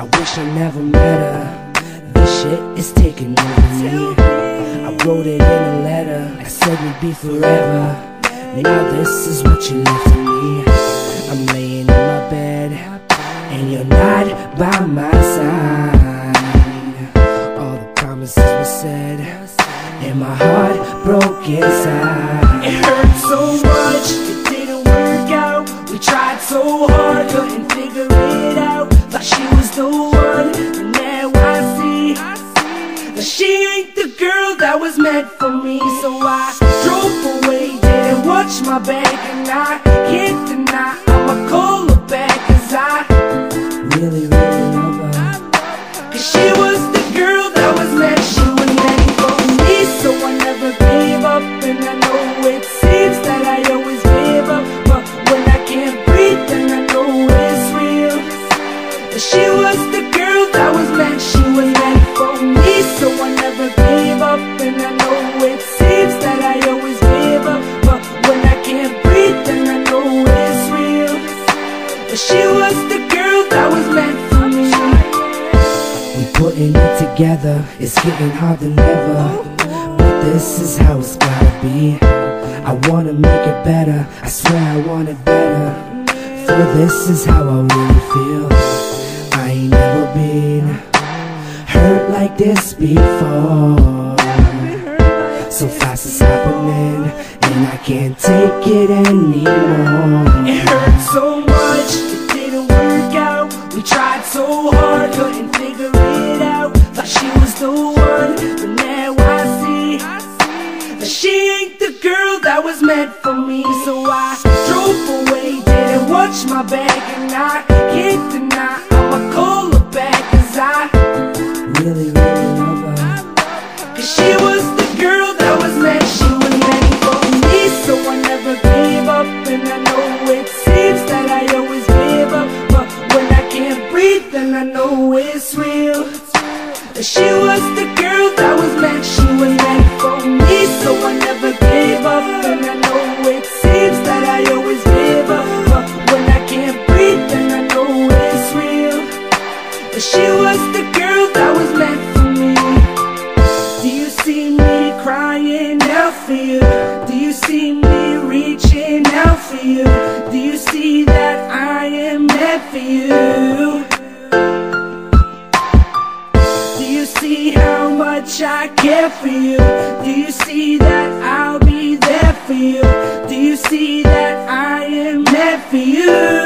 I wish I never met her. This shit is taking over me. I wrote it in a letter, I said we'd be forever. Now this is what you left for me. I'm laying in my bed, and you're not by my side. All the promises were said, and my heart broke inside. It hurt so much, it didn't work out. We tried so hard, couldn't figure it out. Thought she was the one, but now I see that she ain't the girl that was meant for me. So I drove away, didn't watch my back, and I can't deny I'ma call her back, 'cause I really, really love her. 'Cause she was the girl that was meant, she was meant for me. So I never gave up, and I know it seems that I always give up, but when I can't breathe, then I know it's real. That she was the girl that was meant, she was meant for me. So I never gave up, and I know it seems that I always give up, but when I can't breathe, then I know it's real. That she was the girl that was meant for me. We're putting it together, it's getting harder than ever. This is how it's gotta be. I wanna make it better, I swear I want it better. For this is how I really feel. I ain't never been hurt like this before. So fast it's happening, and I can't take it anymore. It hurt so much, it didn't work out. We tried so hard, couldn't figure it out. Thought she was the one, but now she ain't the girl that was meant for me. So I drove away, didn't watch my back, and I can't deny I'ma call her back, 'cause I really, really love her. 'Cause she was the girl that was meant, she was meant for me. So I never gave up, and I know it seems that I always give up, but when I can't breathe, then I know it's real. That she was the girl that was meant, she was meant for me. So I never gave up, and I know it seems that I always give up, but when I can't breathe, then I know it's real. That she was the girl that was meant for me. Do you see me crying out for you? Do you see me reaching out for you? Do you see that I am meant for you? How much I care for you? Do you see that I'll be there for you? Do you see that I am meant for you?